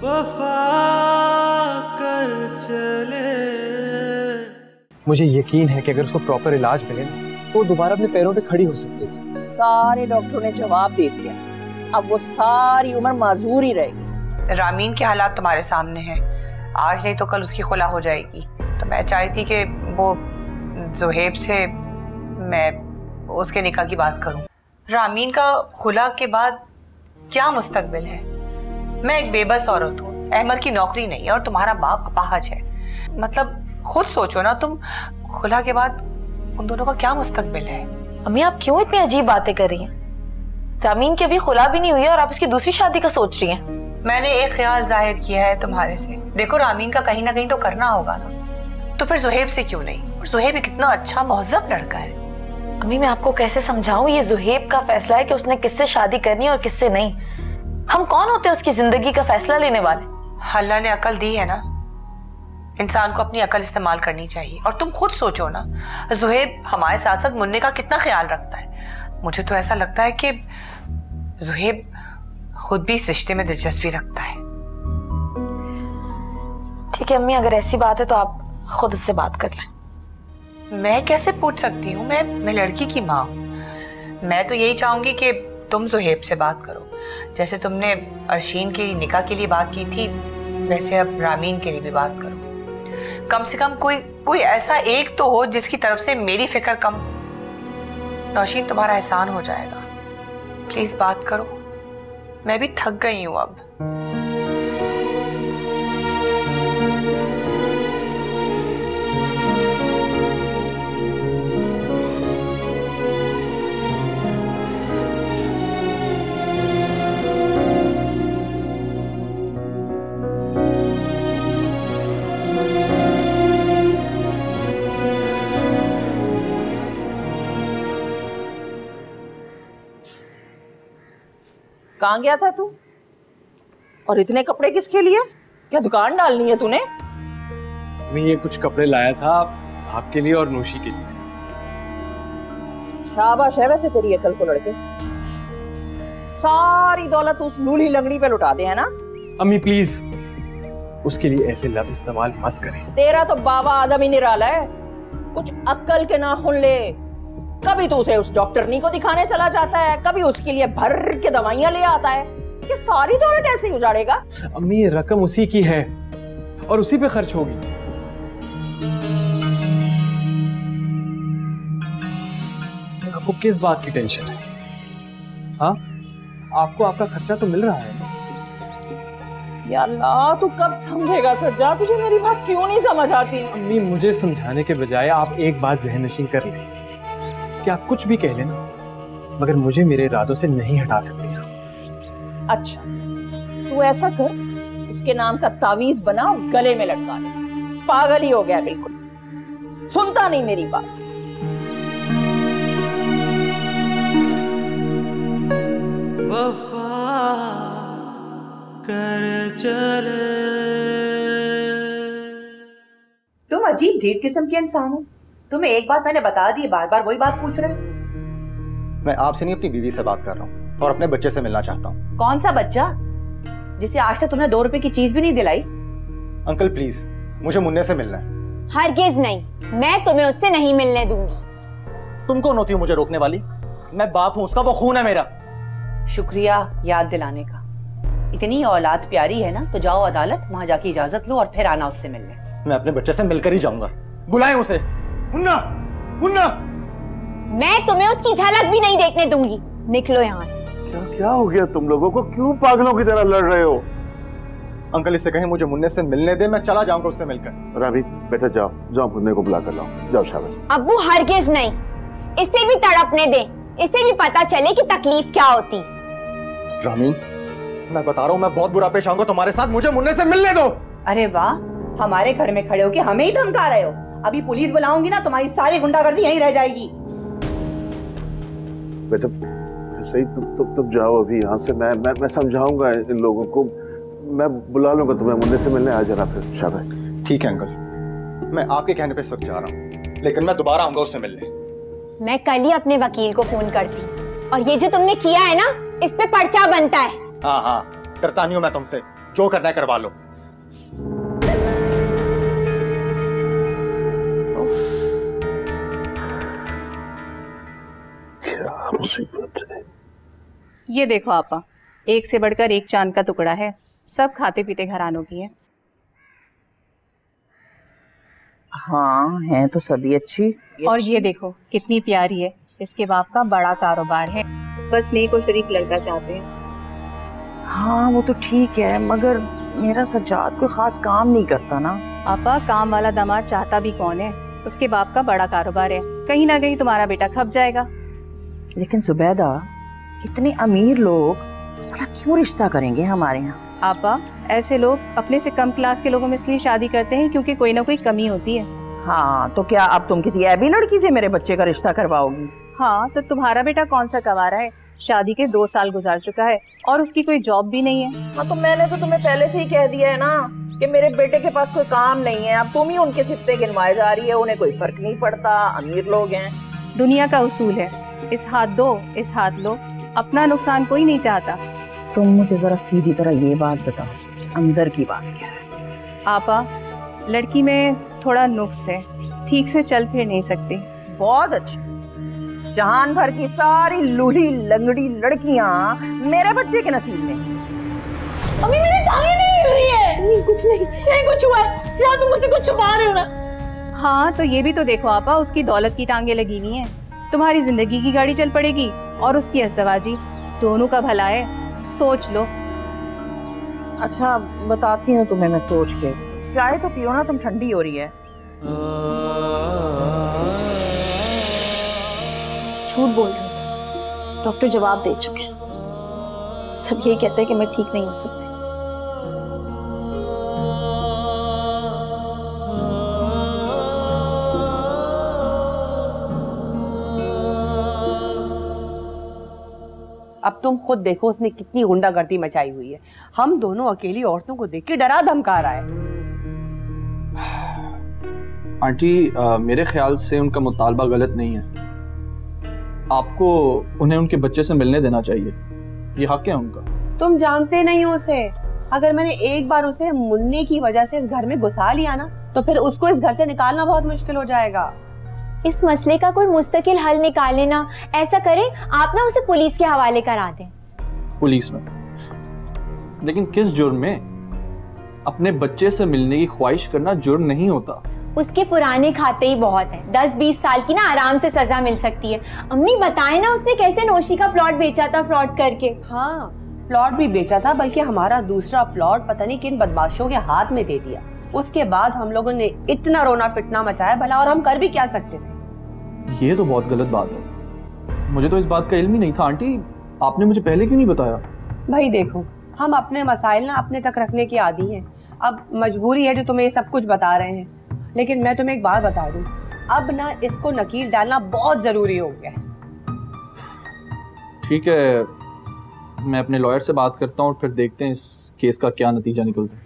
वफा कर चले। मुझे यकीन है कि अगर उसको प्रॉपर इलाज मिले तो दोबारा अपने पैरों पे खड़ी हो सकती है। सारे डॉक्टरों ने जवाब दे दिया, अब वो सारी उम्र माजूर ही रहेगी। रामीन के हालात तुम्हारे सामने हैं, आज नहीं तो कल उसकी खुला हो जाएगी। तो मैं चाहती थी कि वो ज़ोहैब से मैं उसके निकाह की बात करूं। रामीन का खुला के बाद क्या मुस्तकबिल है? मैं एक बेबस औरत हूँ, अहमर की नौकरी नहीं है और तुम्हारा बाप अपाहज है। मतलब खुद सोचो ना, तुम खुला के बाद उन दोनों का क्या मुस्तकबिल है। अम्मी आप क्यों इतनी अजीब बातें कर रही हैं? रामीन की अभी खुला भी नहीं हुई है और आप इसकी दूसरी शादी का सोच रही हैं। मैंने एक ख्याल जाहिर किया है तुम्हारे से। देखो रामीन का कहीं ना कहीं तो करना होगा ना, तो फिर ज़ोहैब से क्यों नहीं? और ज़ोहैब भी कितना अच्छा महज़ब लड़का है। अम्मी मैं आपको कैसे समझाऊं, ये ज़ोहैब का फैसला है कि उसने किससे शादी करनी है और किससे नहीं। हम कौन होते हैं उसकी जिंदगी का फैसला लेने वाले? अल्लाह ने अकल दी है ना, इंसान को अपनी अकल इस्तेमाल करनी चाहिए। और तुम खुद सोचो ना, ज़ोहैब हमारे साथ साथ मुन्ने का कितना ख्याल रखता है। मुझे तो ऐसा लगता है कि ज़ोहैब खुद भी इस रिश्ते में दिलचस्पी रखता है। ठीक है अम्मी, अगर ऐसी बात है तो आप खुद उससे बात कर लें। मैं कैसे पूछ सकती हूँ? मैं लड़की की माँ हूँ। मैं तो यही चाहूंगी कि तुम ज़ोहैब से बात करो। जैसे तुमने अर्शीन के निकाह के लिए बात की थी, वैसे अब रामीन के लिए भी बात करो। कम से कम कोई ऐसा एक तो हो जिसकी तरफ से मेरी फिक्र कम हो। नौशीन तुम्हारा एहसान हो जाएगा, प्लीज़ बात करो। मैं भी थक गई हूँ अब। कहाँ गया था तू? और इतने कपड़े किसके लिए? क्या दुकान डालनी है तूने? मैं ये कुछ कपड़े लाया था आपके लिए और नौशी के लिए। शाबाश है वैसे तेरी अकल को लड़के। सारी दौलत उस लूली लंगड़ी पे लुटाते हैं ना। अम्मी प्लीज उसके लिए ऐसे लफ्ज इस्तेमाल मत करें। तेरा तो बाबा आदम ही निराला है, कुछ अक्ल के नाखून ले। कभी तो उसे उस डॉक्टरनी को दिखाने चला जाता है, कभी उसके लिए भर के दवाइयां ले आता है। कि सारी दौलत ऐसे ही उजाड़ेगा? अम्मी ये रकम उसी की है और उसी पे खर्च होगी। आपको किस बात की टेंशन है? हाँ आपको आपका खर्चा तो मिल रहा है। या अल्लाह तू कब समझेगा सज्जा? तुझे मेरी बात क्यों नहीं समझ आती? अम्मी मुझे समझाने के बजाय आप एक बात जहन नशीन कर ले कि आप कुछ भी कह लेना मगर मुझे मेरे इरादों से नहीं हटा सकती ना। अच्छा तू ऐसा कर, उसके नाम का तावीज बना और गले में लटका ले। पागल ही हो गया बिल्कुल, सुनता नहीं मेरी बात। वफा कर चले। तुम अजीब ढीठ किस्म के इंसान हो। तुम्हें एक बात मैंने बता दी, बार बार वही बात पूछ रहे हो। मैं आपसे नहीं अपनी बीवी से बात कर रहा हूँ और अपने बच्चे से मिलना चाहता हूँ। कौन सा बच्चा जिसे आज तक तुमने 2 रुपए की चीज भी नहीं दिलाई? अंकल प्लीज मुझे मुन्ने से मिलना है। हरगिज नहीं, मैं तुम्हें उससे नहीं मिलने दूंगी। तुम कौन होती हो मुझे रोकने वाली? मैं बाप हूँ उसका, वो खून है मेरा। शुक्रिया याद दिलाने का। इतनी औलाद प्यारी है ना, तो जाओ अदालत, वहाँ जाके इजाजत लो और फिर आना उससे मिलने। मैं अपने बच्चे से मिलकर ही जाऊंगा, बुलाए उसे। मुन्ना, मुन्ना। मैं तुम्हें उसकी झलक भी नहीं देखने दूंगी, निकलो यहाँ से। क्या हो गया तुम लोगों को? क्यों पागलों की तरह लड़ रहे हो? अंकल इससे कहें मुझे मुन्ने से मिलने दे, मैं चला जाऊंगा उससे मिलकर। रावी बेटा जाओ, जाओ मुन्ने को बुला कर लाओ, जाओ। शाबाश। अब्बू हरगिज नहीं, इसे भी तड़पने दे, इसे भी पता चले कि तकलीफ क्या होती। रामीन मैं बता रहा हूँ मैं बहुत बुरा पेश आऊंगा तुम्हारे साथ, मुझे मुन्ने से मिलने दो। अरे वाह, हमारे घर में खड़े होके हमें ही धमका रहे हो। अभी पुलिस बुलाऊंगी ना, तुम्हारी सारी गुंडागर्दी यहीं रह जाएगी। बेटा तो सही, तुम जाओ अभी यहाँ से। मैं समझाऊंगा इन लोगों को, मैं बुला लूंगा तुम्हें मुन्ने से मिलने। आ जाना फिर। शाबाश। ठीक है अंकल, मैं आपके कहने पे इस वक्त जा रहा हूँ लेकिन मैं दोबारा आऊंगा उससे मिलने। मैं कल ही अपने वकील को फोन करती और ये जो तुमने किया है ना, इस पे पर्चा बनता है। हाँ हाँ डरता नहीं हूँ मैं तुमसे, जो करना है करवा लो। क्या मुसीबत है। ये देखो आपा, एक से बढ़कर एक चांद का टुकड़ा है। सब खाते पीते घरानों की है। हाँ है तो सभी अच्छी। और ये देखो कितनी प्यारी है, इसके बाप का बड़ा कारोबार है, बस नेक और शरीफ लड़का चाहते हैं। हाँ वो तो ठीक है, मगर मेरा सज्जाद कोई खास काम नहीं करता ना। आपा काम वाला दामाद चाहता भी कौन है, उसके बाप का बड़ा कारोबार है, कहीं ना कहीं तुम्हारा बेटा खप जाएगा। लेकिन जुबैदा, इतने अमीर लोग भला क्यों रिश्ता करेंगे हमारे यहाँ? आपा ऐसे लोग अपने से कम क्लास के लोगों में इसलिए शादी करते हैं क्योंकि कोई ना कोई कमी होती है। हाँ तो क्या अब तुम किसी ऐबी लड़की से मेरे बच्चे का रिश्ता करवाओगी? हाँ तो तुम्हारा बेटा कौन सा कवारा है, शादी के 2 साल गुजार चुका है और उसकी कोई जॉब भी नहीं है। हाँ तो मैंने तो तुम्हें पहले से ही कह दिया है ना कि मेरे बेटे के पास कोई काम नहीं है। अब तुम ही उनके सिफते गिनवाए जा रही है, उन्हें कोई फर्क नहीं पड़ता, अमीर लोग हैं। दुनिया का उसूल है, इस हाथ दो इस हाथ लो, अपना नुकसान कोई नहीं चाहता। तुम मुझे जरा सीधी तरह ये बात बताओ, अंदर की बात क्या है? आपा लड़की में थोड़ा नुक्स है, ठीक से चल फिर नहीं सकती। बहुत अच्छा, जहान भर की सारी लूली लंगड़ी लड़कियां मेरे बच्चे के नसीब में। अम्मी मेरी टांगे नहीं हिल रही है। नहीं कुछ नहीं, नहीं कुछ हुआ है, या तुम मुझसे कुछ छुपा रहे हो ना। हाँ तो ये भी तो देखो आपा, उसकी दौलत की टांगे लगी हुई है। तुम्हारी जिंदगी की गाड़ी चल पड़ेगी और उसकी अस्तवाजी, दोनों का भला है, सोच लो। अच्छा बताती हूँ तुम्हें मैं सोच के, चाय तो पियो ना, तुम ठंडी हो रही है। झूठ बोल रही हूँ, डॉक्टर जवाब दे चुके हैं, सब यही कहते हैं कि मैं ठीक नहीं हो सकती। अब तुम खुद देखो उसने कितनी गुंडागर्दी मचाई हुई है, हम दोनों अकेली औरतों को देख के डरा धमका रहा है। आंटी मेरे ख्याल से उनका मुतालबा गलत नहीं है, आपको उन्हें उनके बच्चे से मिलने देना चाहिए, ये हक है उनका। तुम जानते नहीं हो उसे, अगर मैंने एक बार उसे मुन्ने की वजह से इस घर में घुसा लिया ना तो फिर उसको इस घर से निकालना बहुत मुश्किल हो जाएगा। इस मसले का कोई मुस्तकिल हल निकाले ना, ऐसा करें आप ना उसे पुलिस के हवाले करा दें। पुलिस में? लेकिन किस जुर्म में? अपने बच्चे से मिलने की ख्वाहिश करना जुर्म नहीं होता। उसके पुराने खाते ही बहुत है, 10-20 साल की ना आराम से सजा मिल सकती है। अम्मी बताएं ना उसने कैसे नौशी का प्लॉट बेचा था फ्रॉड करके। हाँ प्लॉट भी बेचा था, बल्कि हमारा दूसरा प्लॉट पता नहीं किन बदमाशों के हाथ में दे दिया। उसके बाद हम लोगों ने इतना रोना पिटना मचाया भला, और हम कर भी क्या सकते थे। ये तो बहुत गलत बात है, मुझे तो इस बात का इल्म ही नहीं था। आंटी आपने मुझे पहले क्यों नहीं बताया? भाई देखो हम अपने मसाइल ना अपने तक रखने की आदी है, अब मजबूरी है जो तुम्हें ये सब कुछ बता रहे हैं। लेकिन मैं तुम्हें एक बात बता दूं, अब ना इसको नकील डालना बहुत जरूरी हो गया है। ठीक है मैं अपने लॉयर से बात करता हूं और फिर देखते हैं इस केस का क्या नतीजा निकलता है।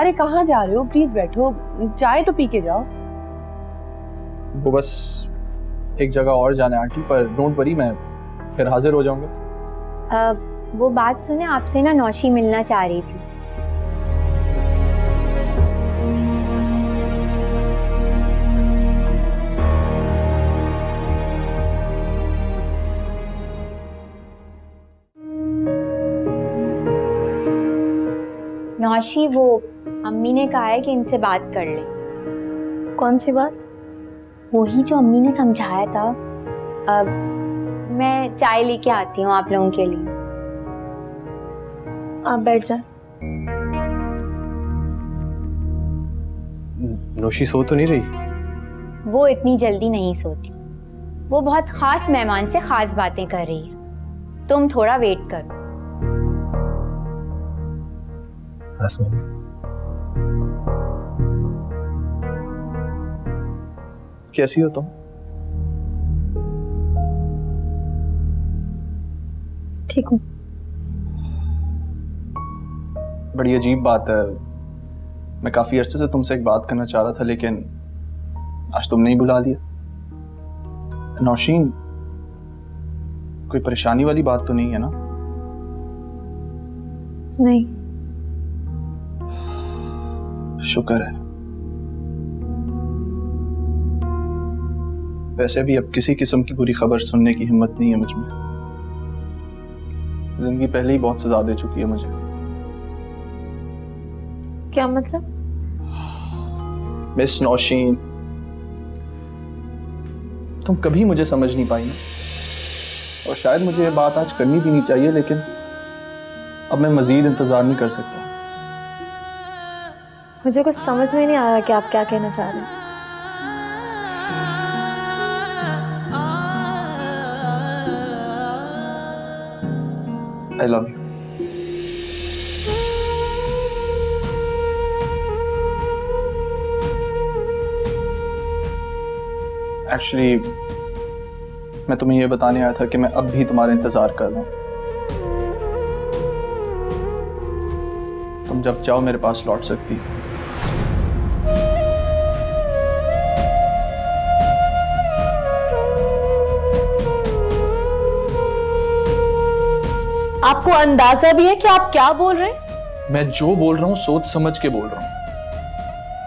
अरे कहाँ जा रहे हो, प्लीज बैठो, चाय तो पी के जाओ। वो बस एक जगह और जाना है आंटी, पर डोंट वरी मैं फिर हाजिर हो जाऊंगा। वो बात सुने, आपसे ना नौशी मिलना चाह रही थी। नौशी वो अम्मी ने कहा है कि इनसे बात कर ले। कौन सी बात? वही जो अम्मी ने समझाया था। अब मैं चाय लेके आती हूँ आप लोगों के लिए। आप बैठ जाओ। नौशी सो तो नहीं रही? वो इतनी जल्दी नहीं सोती, वो बहुत खास मेहमान से खास बातें कर रही है, तुम थोड़ा वेट करो। कैसी हो तुम? ठीक हूँ। बड़ी अजीब बात है, मैं काफी अरसे से तुमसे एक बात करना चाह रहा था लेकिन आज तुमने ही बुला लिया। नौशीन कोई परेशानी वाली बात तो नहीं है ना? नहीं। शुक्र है। वैसे भी अब किसी किस्म की बुरी खबर सुनने की हिम्मत नहीं है मुझ में। जिंदगी पहले ही बहुत सजा दे चुकी है मुझे। क्या मतलब? मिस नौशीन, तुम कभी मुझे समझ नहीं पाई और शायद मुझे ये बात आज करनी भी नहीं चाहिए, लेकिन अब मैं मजीद इंतजार नहीं कर सकता। मुझे कुछ समझ में नहीं आ रहा कि आप क्या कहना चाह रहे हैं। I love you. Actually, मैं तुम्हें ये बताने आया था कि मैं अब भी तुम्हारा इंतजार कर रहा हूँ। तुम जब चाहो मेरे पास लौट सकती हो। आपको अंदाजा भी है कि आप क्या बोल रहे हैं? मैं जो बोल रहा हूँ सोच समझ के बोल रहा हूँ,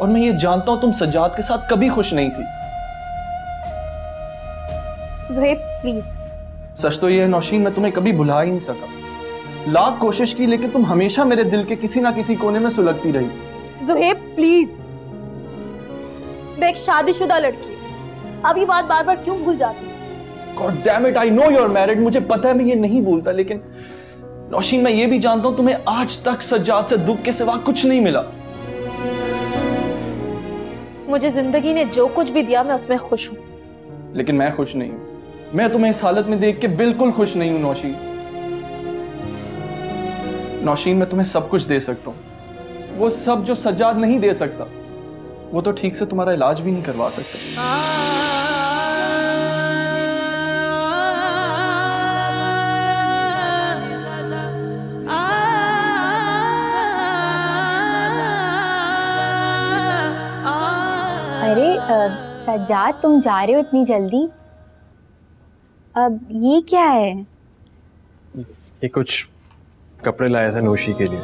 और मैं ये जानता हूँ तुम सज्जाद के साथ कभी खुश नहीं थी। ज़ोहैब प्लीज। सच तो ये है नौशीन, मैं तुम्हें कभी भुला ही नहीं सका। लाख कोशिश की लेकिन तुम हमेशा मेरे दिल के किसी ना किसी कोने में सुलगती रही। ज़ोहैब प्लीज, मैं एक शादीशुदा लड़की, अब ये बात बार बार क्यों भूल जाती? God damn it, I know you're married, मुझे पता है मैं ये नहीं भूलता, लेकिन नौशीन मैं ये भी जानता हूं तुम्हें आज तक सज्जाद से दुख के सिवा कुछ नहीं मिला। मुझे जिंदगी ने जो कुछ भी दिया मैं उसमें खुश हूं। लेकिन मैं खुश नहीं हूं। मैं तुम्हें इस हालत में देख के बिल्कुल खुश नहीं हूं नौशीन। नौशीन मैं तुम्हें सब कुछ दे सकता हूं, वो सब जो सज्जाद नहीं दे सकता। वो तो ठीक से तुम्हारा इलाज भी नहीं करवा सकता। सज्जाद तुम जा रहे हो इतनी जल्दी? अब ये क्या है? ये कुछ कपड़े लाया था नौशी के लिए।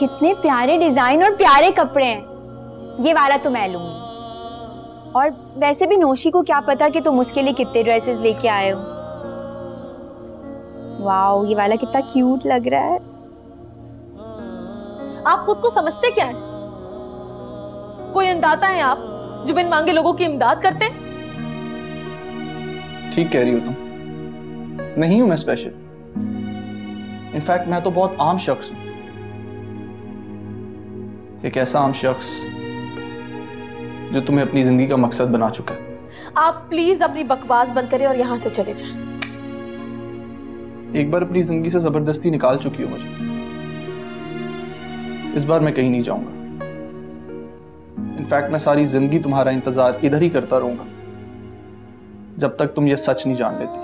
कितने प्यारे डिजाइन और प्यारे कपड़े हैं। ये वाला तो मैं लूंगी। और वैसे भी नौशी को क्या पता कि तुम उसके लिए कितने ड्रेसेस लेके आए हो। वाओ, ये वाला कितना क्यूट लग रहा है। आप खुद को समझते क्या है? कोई अंदाता है आप जो बिन मांगे लोगों की इमदाद करते? ठीक कह रही हो तुम, नहीं हूं मैं स्पेशल। इनफैक्ट मैं तो बहुत आम शख्स हूं। एक ऐसा आम शख्स जो तुम्हें अपनी जिंदगी का मकसद बना चुका है। आप प्लीज अपनी बकवास बंद करें और यहां से चले जाएं। एक बार अपनी जिंदगी से जबरदस्ती निकाल चुकी हो मुझे। इस बार मैं कहीं नहीं जाऊंगा। इनफैक्ट मैं सारी जिंदगी तुम्हारा इंतजार इधर ही करता रहूंगा जब तक तुम ये सच नहीं जान लेती।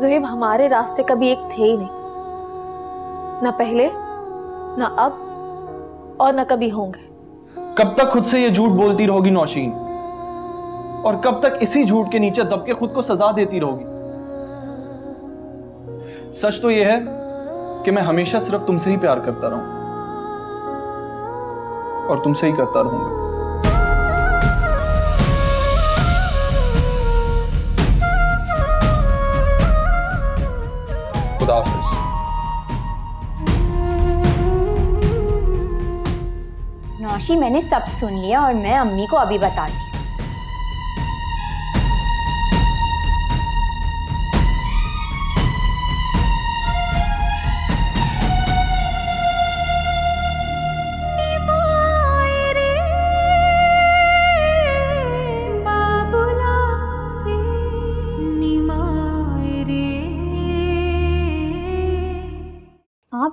ज़ोहैब, हमारे रास्ते कभी एक थे ही नहीं, ना पहले ना अब और ना कभी होंगे। कब तक खुद से ये झूठ बोलती रहोगी नौशीन, और कब तक इसी झूठ के नीचे दबके खुद को सजा देती रहोगी? सच तो ये है कि मैं हमेशा सिर्फ तुमसे ही प्यार करता रहूं और तुमसे ही करता रहूंगा। खुदा हाफिज। नौशी, मैंने सब सुन लिया और मैं अम्मी को अभी बताती हूँ।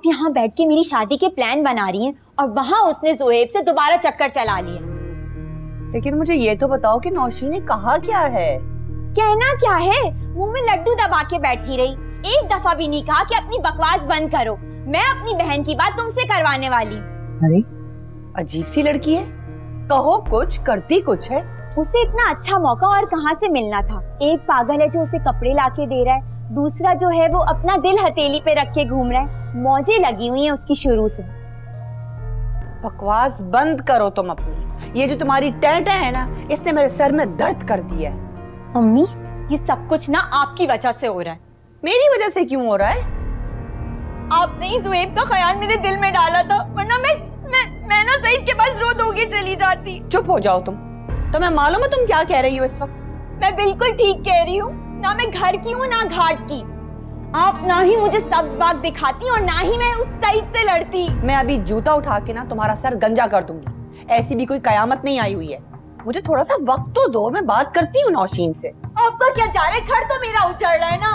यहाँ बैठ के मेरी शादी के प्लान बना रही हैं और वहां उसने ज़ोहैब से दोबारा चक्कर चला लिया। लेकिन मुझे ये तो बताओ कि नौशी ने कहा क्या है? कहना क्या है, मुंह में लड्डू दबा के बैठी रही। एक दफा भी नहीं कहा कि अपनी बकवास बंद करो, मैं अपनी बहन की बात तुमसे करवाने वाली। अरे अजीब सी लड़की है, कहो कुछ करती कुछ है। उसे इतना अच्छा मौका और कहाँ से मिलना था। एक पागल है जो उसे कपड़े ला के दे रहा है, दूसरा जो है वो अपना दिल हथेली पे रख के घूम रहा है। मौजे लगी हुई हैं उसकी शुरू से। बकवास बंद करो तुम अपनी। ये जो तुम्हारी टैंटा है ना, इसने मेरे सर में दर्द कर दिया है। मम्मी, ये सब कुछ ना आपकी वजह से हो रहा है। मेरी वजह से क्यों हो रहा है? आपने ही ज़ुहैब का ख्याल मेरे दिल में डाला था, वरना मैं ना सईद के पास रो धोके चली जाती। चुप हो जाओ तुम। तुम्हें मालूम है तुम क्या कह रही हो इस वक्त? मैं बिल्कुल ठीक कह रही हूँ। ना मैं घर की हूँ ना घाट की। आप ना ही मुझे सब्ज बाग दिखाती और ना ही मैं उस साइड से लड़ती। मैं अभी जूता उठा के ना तुम्हारा सर गंजा कर दूंगी। ऐसी भी कोई कयामत नहीं आई हुई है। मुझे थोड़ा सा वक्त तो दो, मैं बात करती हूँ नौशीन से। आपका क्या जा रहा है? घर तो मेरा उजड़ रहा है ना।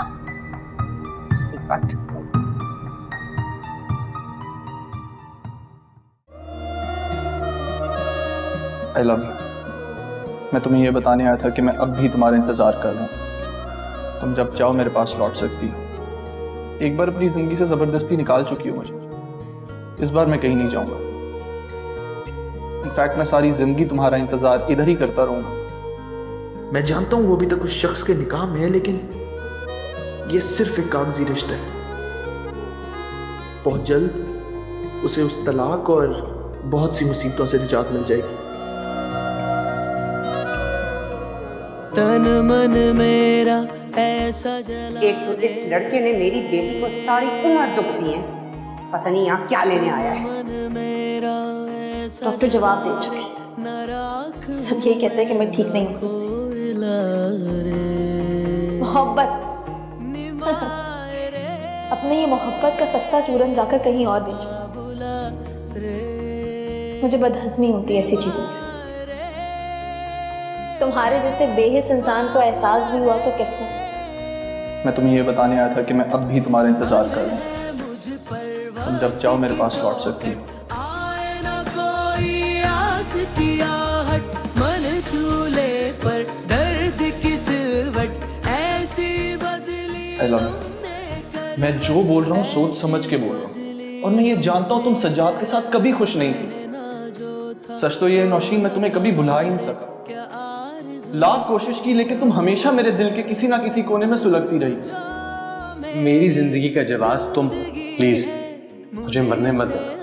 I love you. मैं तुम्हें ये बताने आया था कि मैं अब भी तुम्हारा इंतजार कर रहा हूँ। तुम जब चाहो मेरे पास लौट सकती हो। एक बार अपनी जिंदगी से जबरदस्ती निकाल चुकी हो मुझे। इस बार मैं कहीं नहीं जाऊंगा। इनफैक्ट मैं सारी जिंदगी तुम्हारा इंतजार इधर ही करता रहूंगा। मैं जानता हूँ वो अभी तक उस शख्स के निकाह में है, लेकिन ये सिर्फ एक कागजी रिश्ता है। बहुत जल्द उसे उस तलाक और बहुत सी मुसीबतों से निजात मिल जाएगी। तन मन मेरा ऐसा जला। एक तो इस लड़के ने मेरी बेटी को सारी उम्र दुख दी है, पता नहीं यहाँ क्या लेने आया है। डॉक्टर जवाब दे चुके, सब यही कहते हैं कि मैं ठीक नहीं हूँ। मोहब्बत, अपने ये मोहब्बत का सस्ता चूरन जाकर कहीं और बेचो। मुझे बदहजमी होती है ऐसी चीजों से। तुम्हारे जैसे बेहिस इंसान को एहसास भी हुआ तो किस्मत। मैं तुम्हें ये बताने आया था कि मैं अब भी तुम्हारा इंतजार कर रहा हूँ। तुम जब चाहो मेरे पास लौट सकती हो। I love you. मैं जो बोल रहा हूँ सोच समझ के बोल रहा हूँ, और मैं ये जानता हूँ तुम सज्जाद के साथ कभी खुश नहीं थी। सच तो ये है नौशीन, मैं तुम्हें कभी भुला ही नहीं सका। लाख कोशिश की, लेकिन तुम हमेशा मेरे दिल के किसी ना किसी कोने में सुलगती रही। मेरी जिंदगी का जवाब तुम हो। प्लीज मुझे मरने मत देना।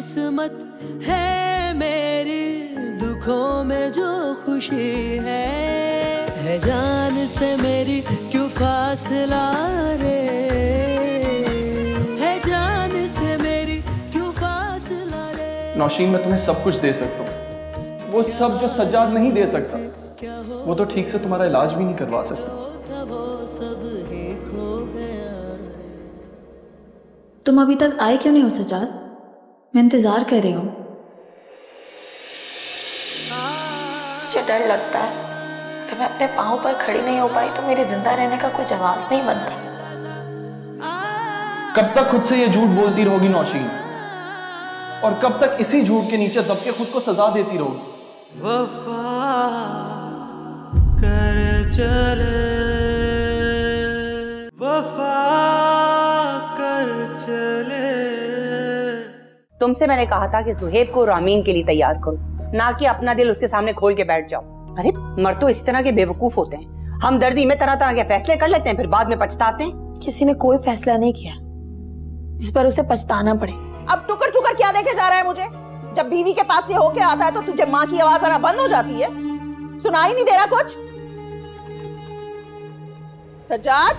किस्मत है मेरी दुखों में जो खुशी है, जान से मेरी क्यों फासला रे। नौशीन, मैं तुम्हें सब कुछ दे सकता हूँ, वो सब जो सज्जाद नहीं दे सकता। वो तो ठीक से तुम्हारा इलाज भी नहीं करवा सकता। तुम अभी तक आए क्यों नहीं हो सज्जाद? मैं इंतजार कर रही हूँ। मुझे डर लगता है कि मैं अपने पाँव पर खड़ी नहीं हो पाई तो मेरे जिंदा रहने का कोई जवाब नहीं बनता। कब तक खुद से ये झूठ बोलती रहोगी नौशीन, और कब तक इसी झूठ के नीचे दब के खुद को सजा देती रहोगी? वफा कर चले, वफा कर चले। तुमसे मैंने कहा था कि ज़ुहैब को रामीन के लिए तैयार करो, ना कि अपना दिल उसके सामने खोल के बैठ जाओ। अरे मर्द तो इसी तरह के बेवकूफ होते हैं। हम दर्दी में तरह तरह के फैसले कर लेते हैं, फिर बाद में पछताते हैं। किसी ने कोई फैसला नहीं किया जिस पर उसे पछताना पड़े। अब टुकर टुकर क्या देखे जा रहा है मुझे? जब बीवी के पास ये होके आता है तो तुझे माँ की आवाज आना बंद हो जाती है? सुना ही नहीं दे रहा कुछ? सज्जाद,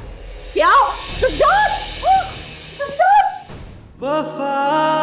क्या हो? सज्जाद! वफा